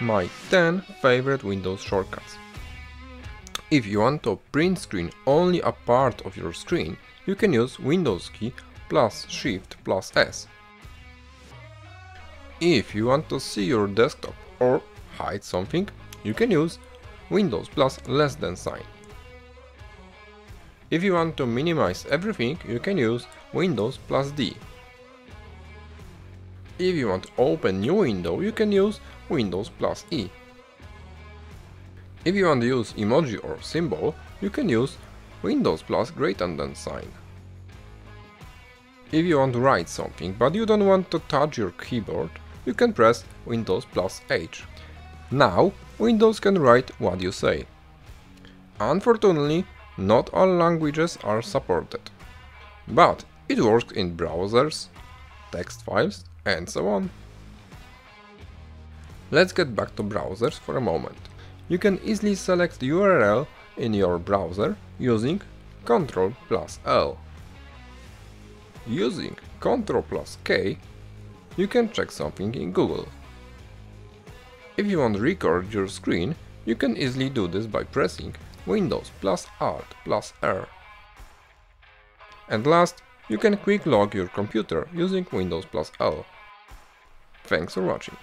my 10 favorite Windows shortcuts. If you want to print screen only a part of your screen, you can use Windows key plus Shift plus S. If you want to see your desktop or hide something, you can use Windows plus less than sign. If you want to minimize everything, you can use Windows plus D. If you want to open new window, you can use Windows plus E. If you want to use emoji or symbol, you can use Windows plus greater than sign. If you want to write something, but you don't want to touch your keyboard, you can press Windows plus H. Now, Windows can write what you say. Unfortunately, not all languages are supported, but it works in browsers, text files, and so on. Let's get back to browsers for a moment. You can easily select the URL in your browser using Ctrl plus L. Using Ctrl plus K, you can check something in Google. If you want to record your screen, you can easily do this by pressing Windows plus Alt plus R. And last, you can quick lock your computer using Windows plus L. Thanks for watching.